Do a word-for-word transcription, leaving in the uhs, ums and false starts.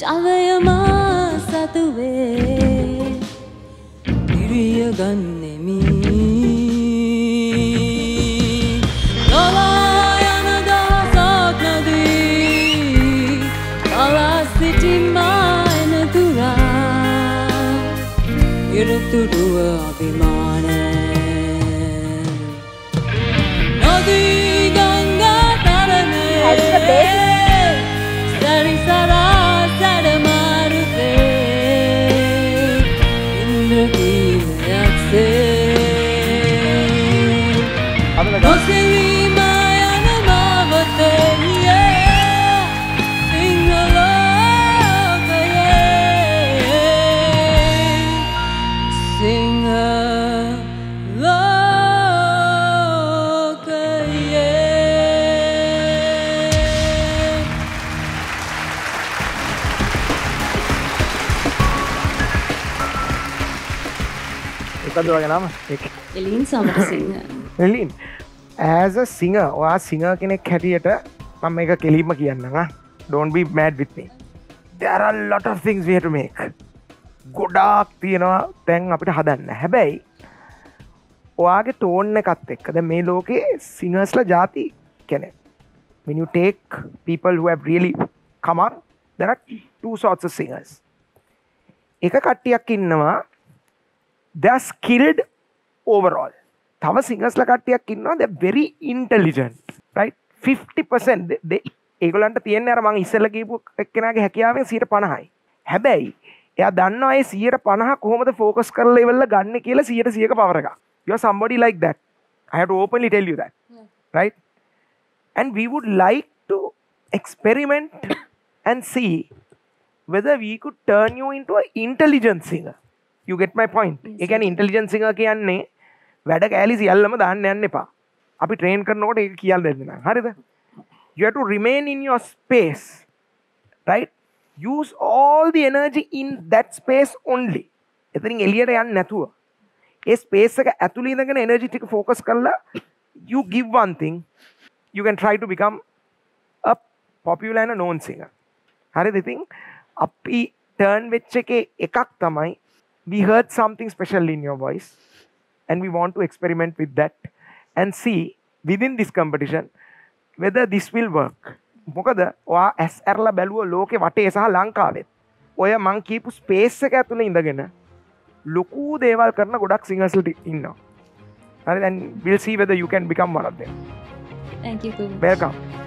चावयमा सतुवे हिरिय गन्नेमी नलायन दासात नदी कलासिटी मायन तुरा इरतुडुव अभिमाने नदी गंगा तरने नाम Elin Samarasinghe Elin as a singer वा सिंगर කෙනෙක් හැටියට මම එක කෙලින්ම කියන්නම් ආ don't be mad with me there are lot of things we have to make ගොඩාක් තියෙනවා දැන් අපිට හදන්න හැබැයි ඔයාගේ ටෝන් එකත් එක්ක දැන් මේ ලෝකේ සිංගර්ස්ලා ಜಾති කියන්නේ when you take people who have really come up there are two sorts of singers එක කට්ටියක් ඉන්නවා they are skilled overall thawa singers la kattiyek innawa they are very intelligent right fifty percent they egolanta tiyenne ara man issella kiyapu ekkenage hakiyawen one fifty i habai eya dannawa e one fifty kohomada focus karala level la ganne kiyala one hundred ka power ekak you are somebody like that I have to openly tell you that yeah. right and we would like to experiment and see whether we could turn you into an intelligent singer you get my point e කියන්නේ intelligent singer කියන්නේ වැඩ කෑලි සියල්ලම දාන්න යන්න එපා අපි train කරනකොට ඒක කියලා දෙන්න නං හරිද you have to remain in your space right use all the energy in that space only එතනින් එළියට යන්න නැතුව ඒ ස්පේස් එක ඇතුළේ ඉඳගෙන එනර්ජි ටික ફોકસ කරලා you give one thing you can try to become a popular and a known singer හරිද ඉතින් අපි turn වෙච්ච එකේ එකක් තමයි we heard something special in your voice and we want to experiment with that and see within this competition whether this will work මොකද ඔයා ඇස් ඇරලා බැලුව ලෝකේ වටේ සහ ලංකාවේ ඔය මං කියපු ස්පේස් එක ඇතුලේ ඉඳගෙන ලොකු දේවල් කරන ගොඩක් singers ඉන්නවා හරි then we'll see whether you can become one of them thank you welcome